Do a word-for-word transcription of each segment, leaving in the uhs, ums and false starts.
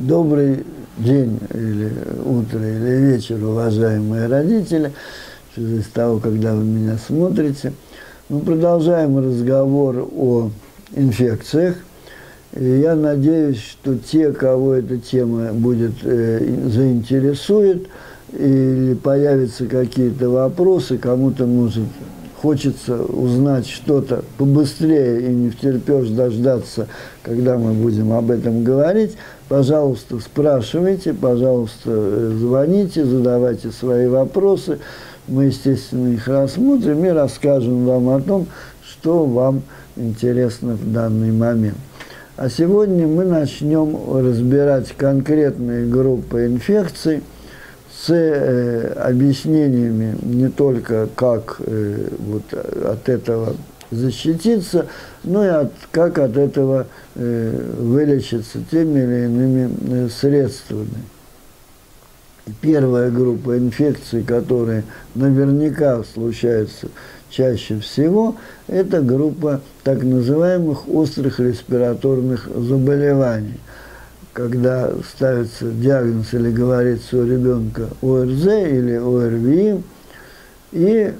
Добрый день, или утро, или вечер, уважаемые родители, в связи с того, когда вы меня смотрите. Мы продолжаем разговор о инфекциях. И я надеюсь, что те, кого эта тема будет э, заинтересует, или появятся какие-то вопросы, кому-то, может, хочется узнать что-то побыстрее и не втерпешь дождаться, когда мы будем об этом говорить, пожалуйста, спрашивайте, пожалуйста, звоните, задавайте свои вопросы. Мы, естественно, их рассмотрим и расскажем вам о том, что вам интересно в данный момент. А сегодня мы начнем разбирать конкретные группы инфекций с э, объяснениями не только как э, вот от этого защититься, но и от, как от этого э, вылечиться теми или иными э, средствами. Первая группа инфекций, которые наверняка случаются чаще всего, это группа так называемых острых респираторных заболеваний. Когда ставится диагноз или говорится у ребенка ОРЗ или ОРВИ, и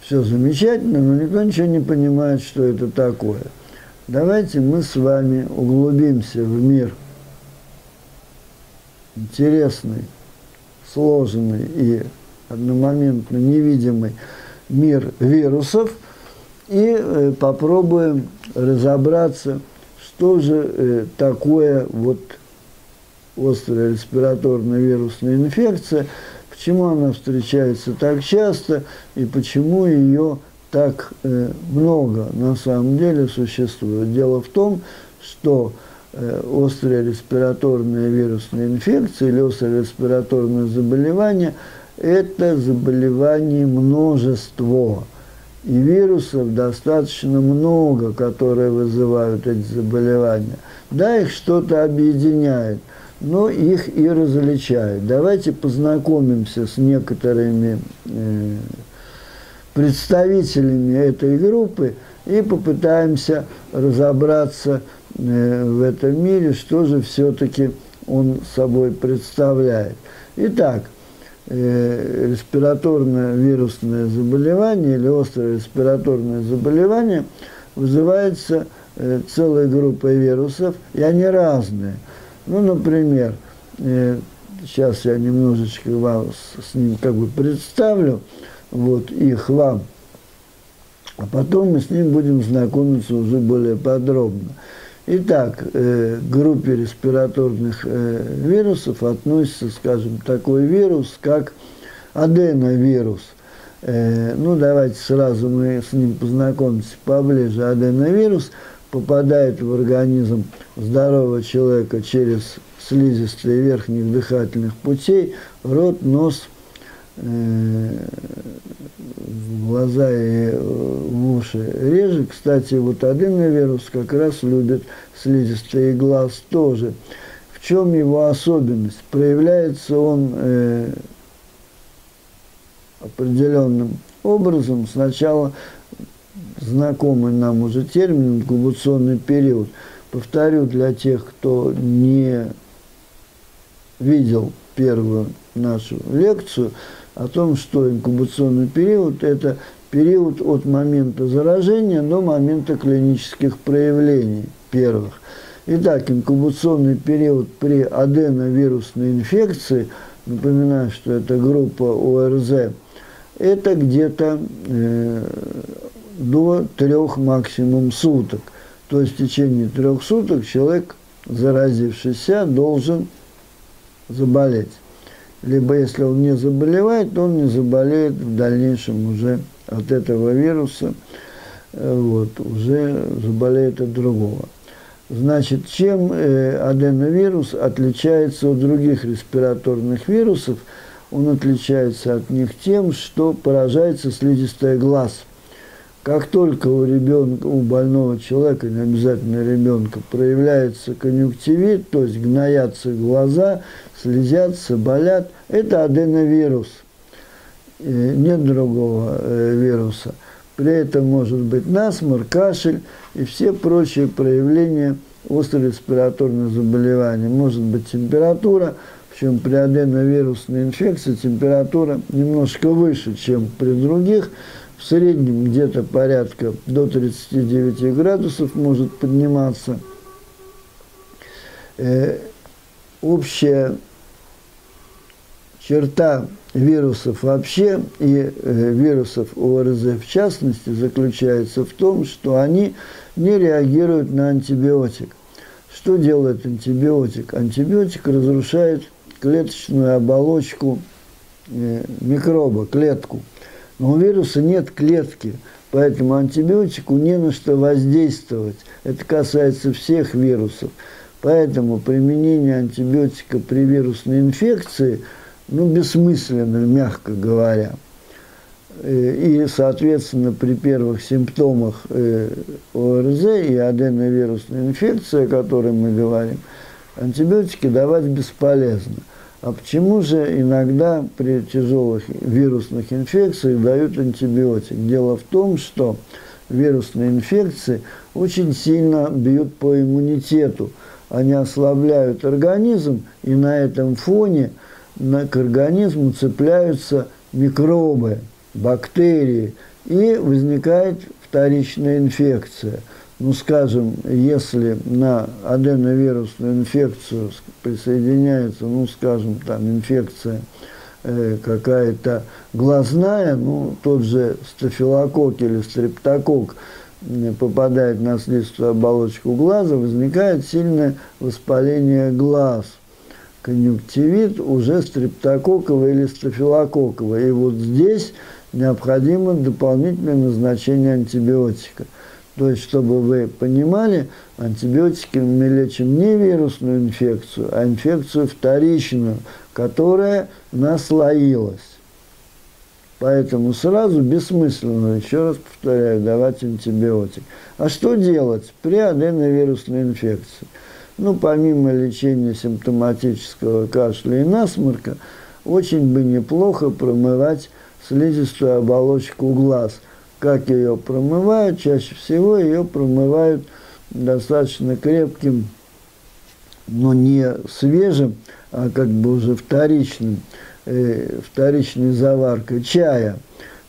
все замечательно, но никто ничего не понимает, что это такое. Давайте мы с вами углубимся в мир интересный, сложный и одномоментно невидимый мир вирусов и попробуем разобраться, что же э, такое вот острая респираторная вирусная инфекция, почему она встречается так часто и почему ее так э, много на самом деле существует. Дело в том, что э, острая респираторная вирусная инфекция или острое респираторное заболевание – это заболевание множество. И вирусов достаточно много, которые вызывают эти заболевания. Да, их что-то объединяет, но их и различают. Давайте познакомимся с некоторыми э, представителями этой группы и попытаемся разобраться э, в этом мире, что же все-таки он собой представляет. Итак. Респираторное вирусное заболевание или острое респираторное заболевание вызывается целой группой вирусов, и они разные. Ну, например, сейчас я немножечко вас с ним как бы представлю, вот их вам, а потом мы с ним будем знакомиться уже более подробно. Итак, к группе респираторных вирусов относится, скажем, такой вирус, как аденовирус. Ну, давайте сразу мы с ним познакомимся поближе. Аденовирус попадает в организм здорового человека через слизистые верхних дыхательных путей, рот, нос, глаза и в уши реже. Кстати, вот аденовирус как раз любит слизистые глаз тоже. В чем его особенность? Проявляется он э, определенным образом. Сначала знакомый нам уже термин инкубационный период. Повторю для тех, кто не видел первую нашу лекцию, о том, что инкубационный период – это период от момента заражения до момента клинических проявлений первых. Итак, инкубационный период при аденовирусной инфекции, напоминаю, что это группа ОРЗ, это где-то э, до трех максимум суток. То есть в течение трех суток человек, заразившийся, должен заболеть. Либо если он не заболевает, то он не заболеет в дальнейшем уже от этого вируса, вот, уже заболеет от другого. Значит, чем аденовирус отличается от других респираторных вирусов? Он отличается от них тем, что поражается слизистая глаз. Как только у ребенка, у больного человека, не обязательно ребенка, проявляется конъюнктивит, то есть гноятся глаза, слезятся, болят, это аденовирус. Нет другого вируса. При этом может быть насморк, кашель и все прочие проявления острые респираторные заболевания. Может быть температура, причем при аденовирусной инфекции температура немножко выше, чем при других. В среднем где-то порядка до тридцати девяти градусов может подниматься. Э, общая черта вирусов вообще и э, вирусов ОРЗ в частности заключается в том, что они не реагируют на антибиотик. Что делает антибиотик? Антибиотик разрушает клеточную оболочку э, микроба, клетку. Но у вируса нет клетки, поэтому антибиотику не на что воздействовать. Это касается всех вирусов. Поэтому применение антибиотика при вирусной инфекции, ну, бессмысленно, мягко говоря. И, соответственно, при первых симптомах ОРЗ и аденовирусной инфекции, о которой мы говорим, антибиотики давать бесполезно. А почему же иногда при тяжелых вирусных инфекциях дают антибиотик? Дело в том, что вирусные инфекции очень сильно бьют по иммунитету. Они ослабляют организм, и на этом фоне к организму цепляются микробы, бактерии, и возникает вторичная инфекция. Ну, скажем, если на аденовирусную инфекцию присоединяется, ну, скажем, там инфекция э, какая-то глазная, ну, тот же стафилококк или стрептококк э, попадает на слизистую оболочку глаза, возникает сильное воспаление глаз. Конъюнктивит уже стрептококковый или стафилококковый. И вот здесь необходимо дополнительное назначение антибиотика. То есть, чтобы вы понимали, антибиотиками мы лечим не вирусную инфекцию, а инфекцию вторичную, которая наслоилась. Поэтому сразу бессмысленно, еще раз повторяю, давать антибиотик. А что делать при аденовирусной инфекции? Ну, помимо лечения симптоматического кашля и насморка, очень бы неплохо промывать слизистую оболочку глаз. Как ее промывают? Чаще всего ее промывают достаточно крепким, но не свежим, а как бы уже вторичным, э, вторичной заваркой чая.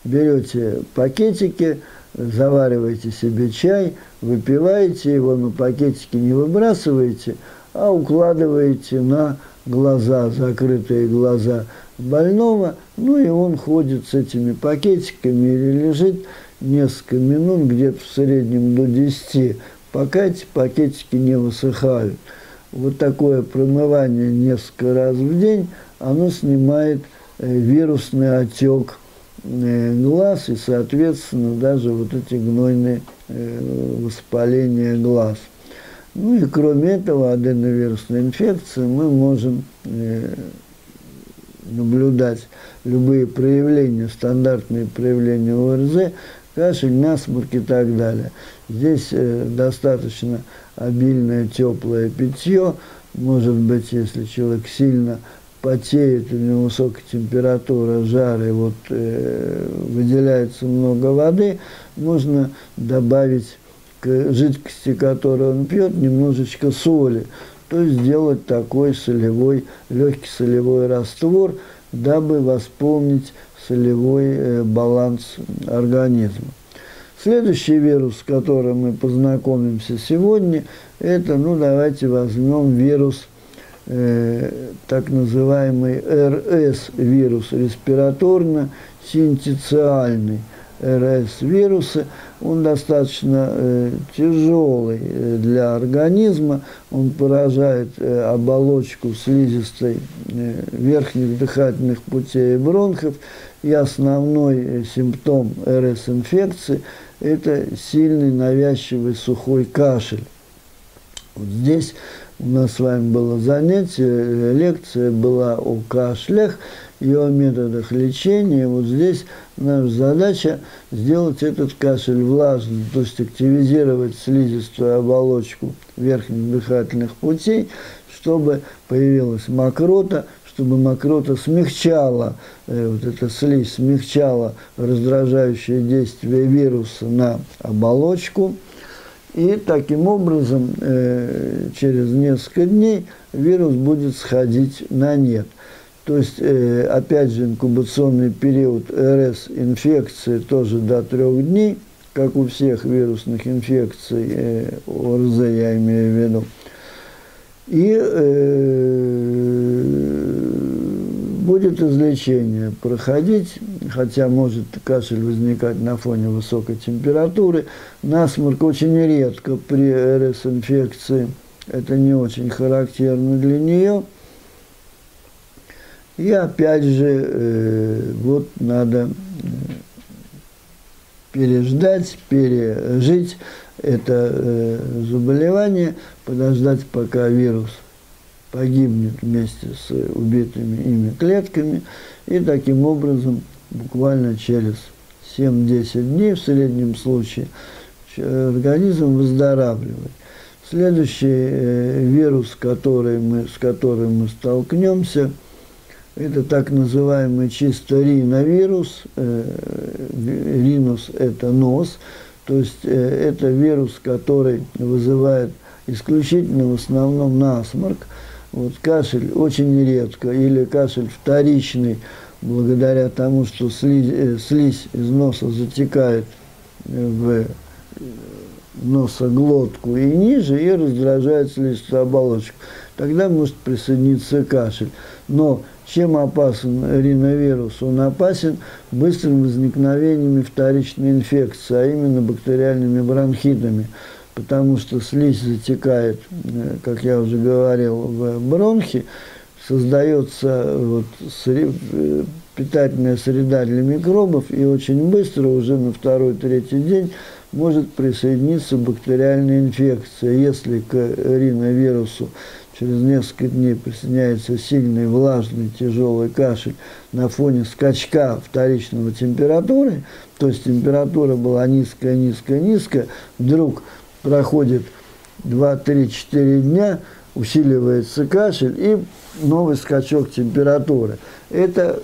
Берете пакетики, завариваете себе чай, выпиваете его, но пакетики не выбрасываете, а укладываете на глаза, закрытые глаза больного, ну и он ходит с этими пакетиками или лежит несколько минут, где-то в среднем до десяти, пока эти пакетики не высыхают. Вот такое промывание несколько раз в день, оно снимает вирусный отек глаз и, соответственно, даже вот эти гнойные воспаления глаз. Ну и кроме этого, аденовирусной инфекции мы можем э, наблюдать любые проявления, стандартные проявления ОРЗ, кашель, насморк и так далее. Здесь э, достаточно обильное теплое питье. Может быть, если человек сильно потеет, у него высокая температура, жар, и вот э, выделяется много воды, можно добавить к жидкости, которую он пьет, немножечко соли, то есть сделать такой солевой, легкий солевой раствор, дабы восполнить солевой баланс организма. Следующий вирус, с которым мы познакомимся сегодня, это, ну давайте возьмем вирус, э, так называемый РС-вирус, респираторно-синтициальный. РС-вирусы, он достаточно э, тяжелый для организма, он поражает э, оболочку слизистой э, верхних дыхательных путей и бронхов, и основной э, симптом РС-инфекции – это сильный навязчивый сухой кашель. Вот здесь у нас с вами было занятие, лекция была о кашлях и о методах лечения. Вот здесь наша задача сделать этот кашель влажным, то есть активизировать слизистую оболочку верхних дыхательных путей, чтобы появилась мокрота, чтобы мокрота смягчала, э, вот эта слизь смягчала раздражающее действие вируса на оболочку. И таким образом э, через несколько дней вирус будет сходить на нет. То есть, э, опять же, инкубационный период РС-инфекции тоже до трех дней, как у всех вирусных инфекций, э, ОРЗ я имею в виду. И э, будет излечение проходить, хотя может кашель возникать на фоне высокой температуры. Насморк очень редко при РС-инфекции, это не очень характерно для нее. И опять же, э, вот надо переждать, пережить это э, заболевание, подождать, пока вирус погибнет вместе с убитыми ими клетками, и таким образом буквально через семь-десять дней в среднем случае организм выздоравливает. Следующий э, вирус, который мы, с которым мы столкнемся, это так называемый чисто риновирус. Ринус – это нос, то есть это вирус, который вызывает исключительно в основном насморк. Вот, кашель очень редко, или кашель вторичный, благодаря тому, что слизь, слизь из носа затекает в носоглотку и ниже, и раздражает слизистую оболочку. Тогда может присоединиться кашель. Но чем опасен риновирус? Он опасен быстрым возникновением вторичной инфекции, а именно бактериальными бронхитами, потому что слизь затекает, как я уже говорил, в бронхи, создается вот питательная среда для микробов, и очень быстро, уже на второй-третий день, может присоединиться бактериальная инфекция. Если к риновирусу через несколько дней присоединяется сильный, влажный, тяжелый кашель на фоне скачка вторичного температуры, то есть температура была низкая, низкая, низкая, вдруг проходит два-три-четыре дня, усиливается кашель и новый скачок температуры. Это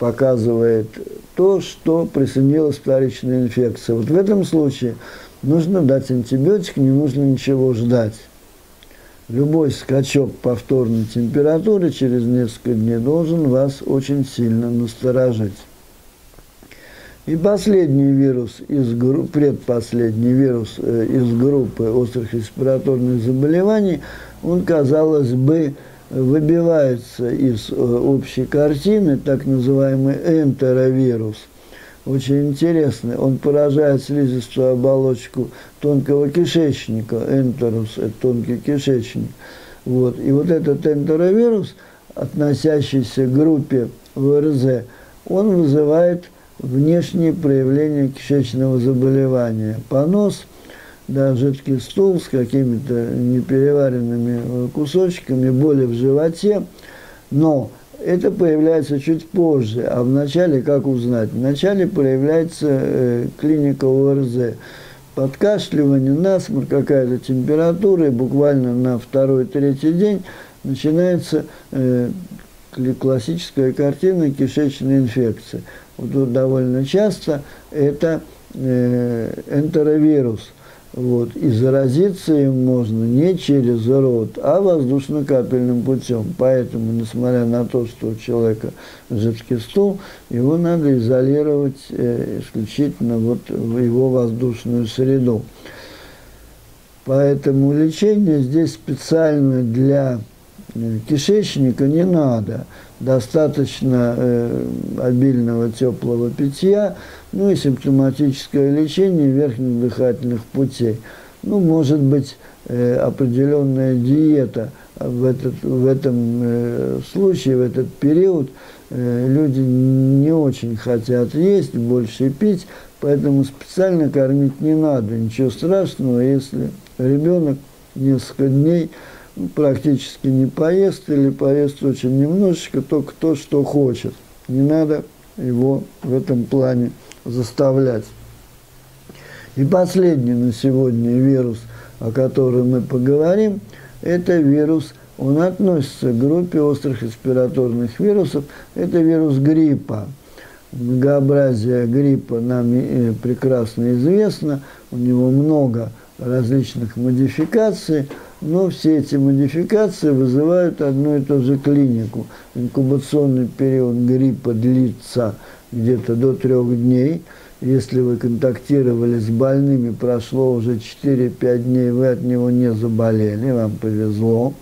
показывает то, что присоединилась вторичная инфекция. Вот в этом случае нужно дать антибиотик, не нужно ничего ждать. Любой скачок повторной температуры через несколько дней должен вас очень сильно насторожить. И последний вирус, из групп, предпоследний вирус из группы острых респираторных заболеваний, он, казалось бы, выбивается из общей картины, так называемый энтеровирус. Очень интересный. Он поражает слизистую оболочку тонкого кишечника. Энтерус – это тонкий кишечник. Вот. И вот этот энтеровирус, относящийся к группе ОРЗ, он вызывает внешние проявления кишечного заболевания. Понос, да, жидкий стул с какими-то непереваренными кусочками, боли в животе. Но это появляется чуть позже, а вначале, как узнать? Вначале проявляется э, клиника ОРЗ. Подкашливание, насморк, какая-то температура, и буквально на второй-третий день начинается э, классическая картина кишечной инфекции. Вот, довольно часто это э, энтеровирус. Вот. И заразиться им можно не через рот, а воздушно-капельным путем. Поэтому, несмотря на то, что у человека жидкий стул, его надо изолировать э, исключительно вот в его воздушную среду. Поэтому лечение здесь специально для э, кишечника не надо. Достаточно э, обильного теплого питья, ну и симптоматическое лечение верхних дыхательных путей. Ну, может быть, э, определенная диета. В, этот, в этом э, случае, в этот период э, люди не очень хотят есть, больше пить, поэтому специально кормить не надо. Ничего страшного, если ребенок несколько дней практически не поест или поест очень немножечко, только то, что хочет. Не надо его в этом плане заставлять. И последний на сегодня вирус, о котором мы поговорим, это вирус, он относится к группе острых респираторных вирусов, это вирус гриппа. Многообразие гриппа нам прекрасно известно, у него много различных модификаций, но все эти модификации вызывают одну и ту же клинику. Инкубационный период гриппа длится где-то до трех дней. Если вы контактировали с больными, прошло уже четыре-пять дней, вы от него не заболели, вам повезло.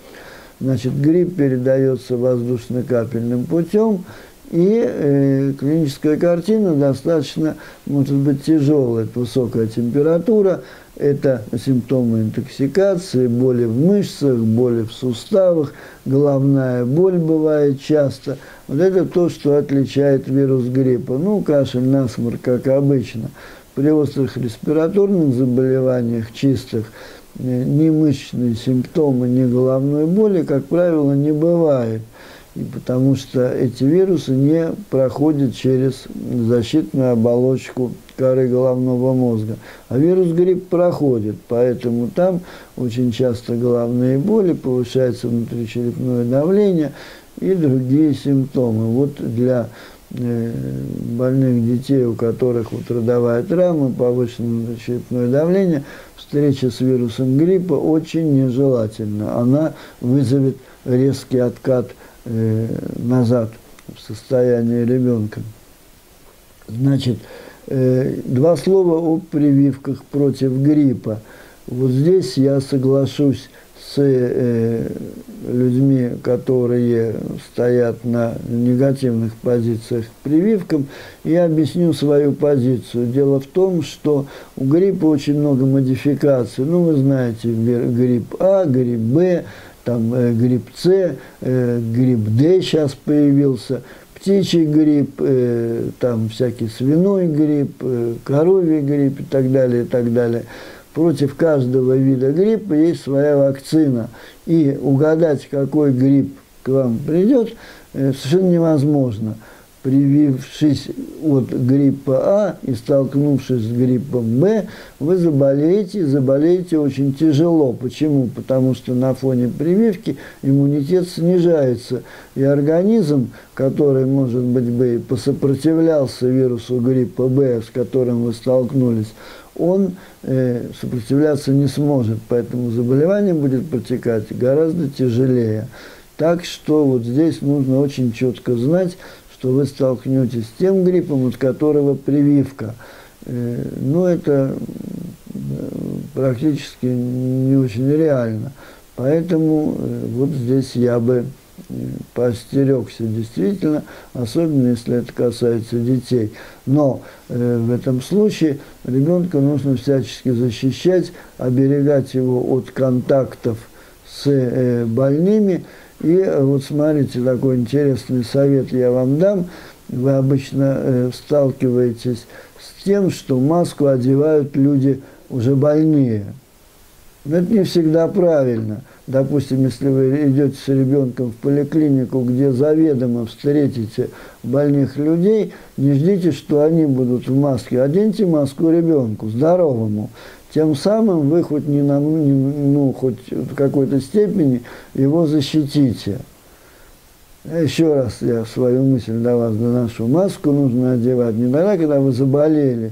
Значит, грипп передается воздушно-капельным путем, и э, клиническая картина достаточно, может быть, тяжелая. Это высокая температура, это симптомы интоксикации, боли в мышцах, боли в суставах, головная боль бывает часто. Вот это то, что отличает вирус гриппа. Ну, кашель, насморк, как обычно. При острых респираторных заболеваниях, чистых, ни мышечные симптомы, ни головной боли, как правило, не бывает. И потому что эти вирусы не проходят через защитную оболочку коры головного мозга. А вирус грипп проходит, поэтому там очень часто головные боли, повышается внутричерепное давление и другие симптомы. Вот для больных детей, у которых вот родовая травма, повышенное внутричерепное давление, встреча с вирусом гриппа очень нежелательна. Она вызовет резкий откат назад в состоянии ребенка. Значит, два слова о прививках против гриппа. Вот здесь я соглашусь с людьми, которые стоят на негативных позициях к прививкам, и объясню свою позицию. Дело в том, что у гриппа очень много модификаций. Ну, вы знаете, грипп А, грипп Б, там э, грипп С, э, грипп Д сейчас появился, птичий грипп, э, там всякий свиной грипп, э, коровий грипп и так далее, и так далее. Против каждого вида гриппа есть своя вакцина. И угадать, какой грипп к вам придет, э, совершенно невозможно. Привившись от гриппа А и столкнувшись с гриппом Б, вы заболеете, заболеете очень тяжело. Почему? Потому что на фоне прививки иммунитет снижается, и организм, который, может быть, бы и посопротивлялся вирусу гриппа Б, с которым вы столкнулись, он э, сопротивляться не сможет, поэтому заболевание будет протекать гораздо тяжелее. Так что вот здесь нужно очень четко знать, что вы столкнетесь с тем гриппом, от которого прививка. Но это практически не очень реально. Поэтому вот здесь я бы поостерегся действительно, особенно если это касается детей. Но в этом случае ребенка нужно всячески защищать, оберегать его от контактов с больными. И вот смотрите, такой интересный совет я вам дам. Вы обычно э, сталкиваетесь с тем, что маску одевают люди уже больные. Но это не всегда правильно. Допустим, если вы идете с ребенком в поликлинику, где заведомо встретите больных людей, не ждите, что они будут в маске. Оденьте маску ребенку, здоровому. Тем самым вы хоть, не на, ну, хоть в какой-то степени его защитите. Еще раз я свою мысль до вас доношу. Маску нужно одевать не тогда, когда вы заболели,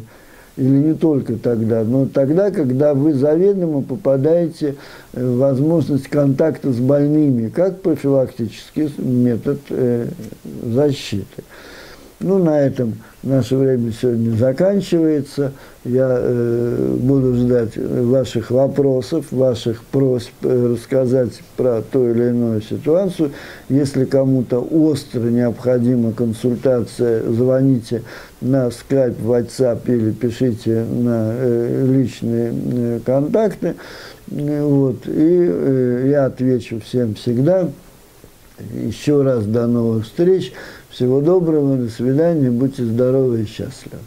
или не только тогда, но тогда, когда вы заведомо попадаете в возможность контакта с больными, как профилактический метод защиты. Ну, на этом наше время сегодня заканчивается. Я э, буду ждать ваших вопросов, ваших просьб э, рассказать про ту или иную ситуацию. Если кому-то остро необходима консультация, звоните на скайп, ватсап или пишите на э, личные э, контакты. Вот. И э, я отвечу всем всегда. Еще раз до новых встреч. Всего доброго, до свидания, будьте здоровы и счастливы.